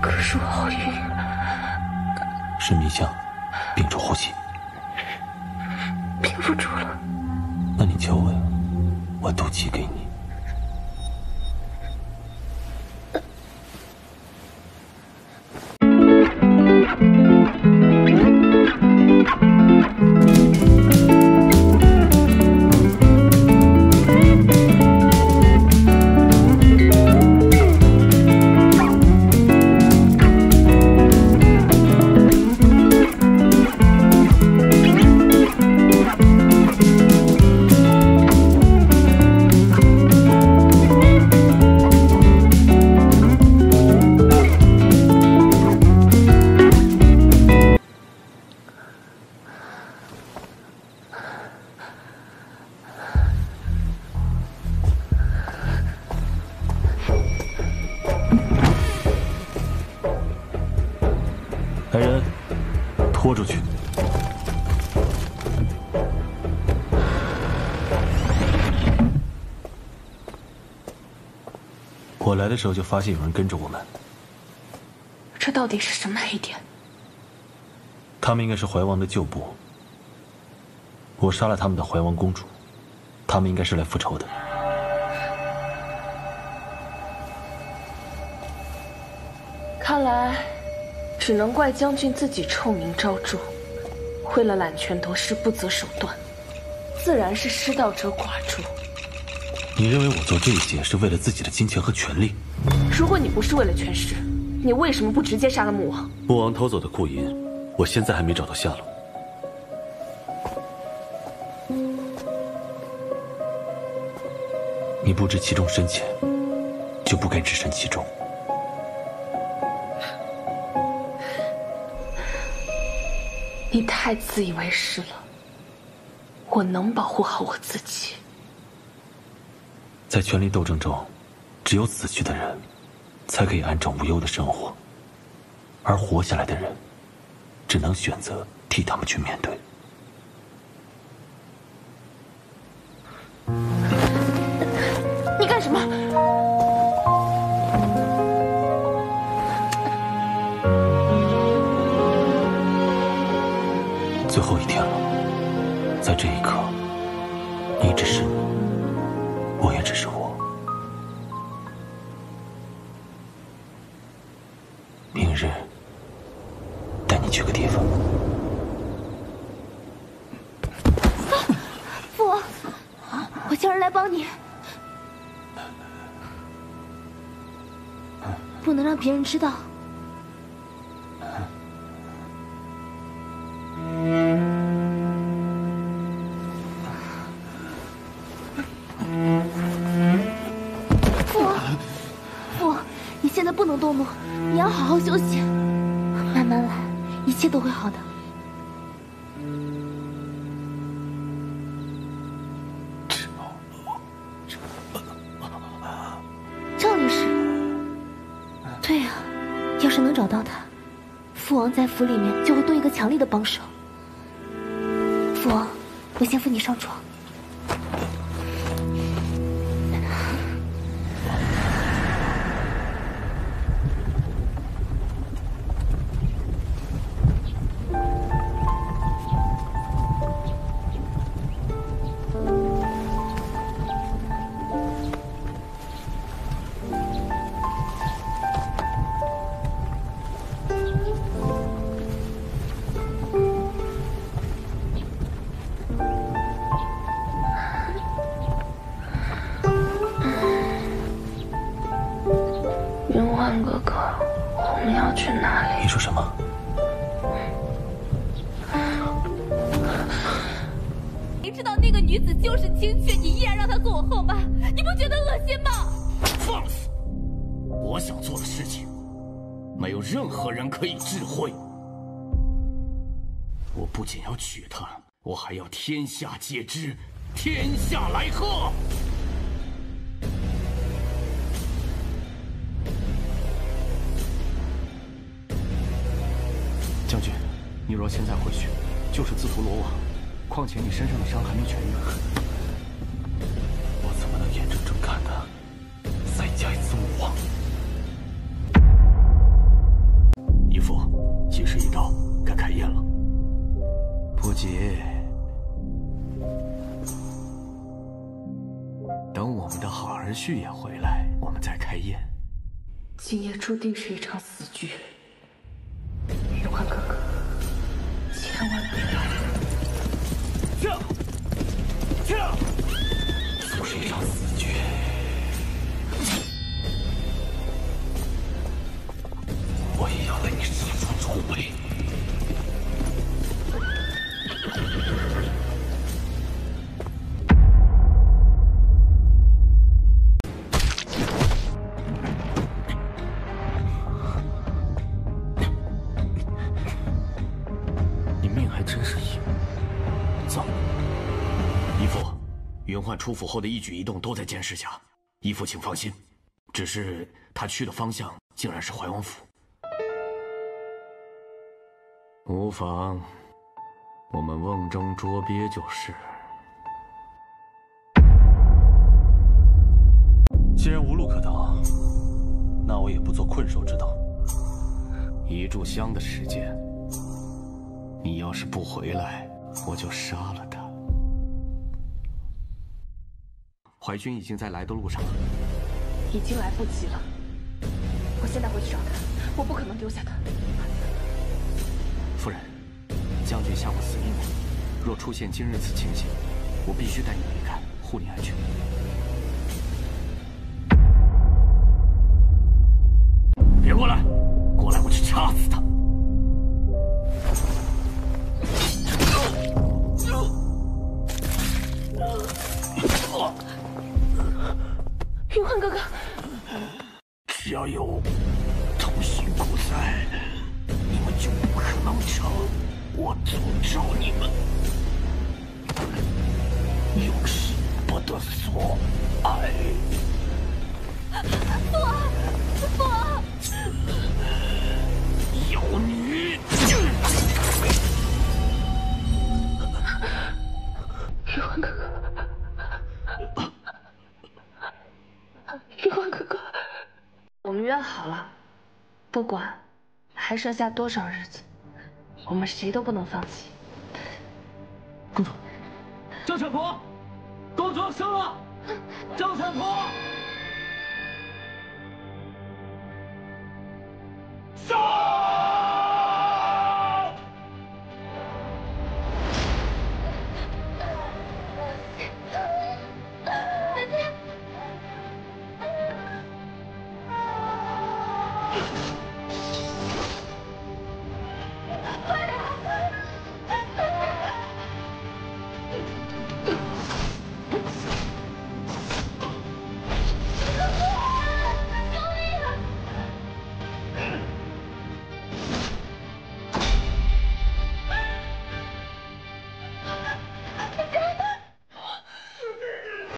可是我好晕。是迷香，屏住呼吸。屏不住了。那你求我呀，我毒气给你。 来人，拖出去！我来的时候就发现有人跟着我们。这到底是什么黑点？他们应该是怀王的旧部。我杀了他们的怀王公主，他们应该是来复仇的。 只能怪将军自己臭名昭著，为了揽权夺势不择手段，自然是失道者寡助。你认为我做这一切是为了自己的金钱和权力？如果你不是为了权势，你为什么不直接杀了穆王？穆王偷走的库银，我现在还没找到下落。你不知其中深浅，就不该置身其中。 你太自以为是了，我能保护好我自己。在权力斗争中，只有死去的人，才可以安枕无忧的生活，而活下来的人，只能选择替他们去面对。你干什么？ 最后一天了，在这一刻，你只是你，我也只是我。明日带你去个地方。父王，我叫人来帮你，不能让别人知道。 你要好好休息，慢慢来，一切都会好的。赵力士，对啊，要是能找到他，父王在府里面就会多一个强力的帮手。父王，我先扶你上床。 天下皆知，天下来贺。将军，你若现在回去，就是自投罗网。况且你身上的伤还没痊愈，我怎么能眼睁睁看他再加一次穆王？好儿婿也回来，我们再开宴。今夜注定是一场死局，云欢哥哥，千万别来！跳，跳！就是一场死局。我也要为你杀出重围。 出府后的一举一动都在监视下，义父请放心。只是他去的方向竟然是怀王府。无妨，我们瓮中捉鳖就是。既然无路可逃，那我也不做困兽之斗。一炷香的时间，你要是不回来，我就杀了他。 淮军已经在来的路上了，已经来不及了。我现在回去找他，我不可能丢下他。夫人，将军下过死命令，若出现今日此情形，我必须带你离开，护你安全。别过来，过来我去掐死他！ 云焕哥哥，只要有同心骨在，你们就不可能成。我诅咒你们，永世不得所爱。不，不，妖女，云焕哥哥。 我们约好了，不管还剩下多少日子，我们谁都不能放弃。公主，赵产婆，公主受了，赵产婆，杀！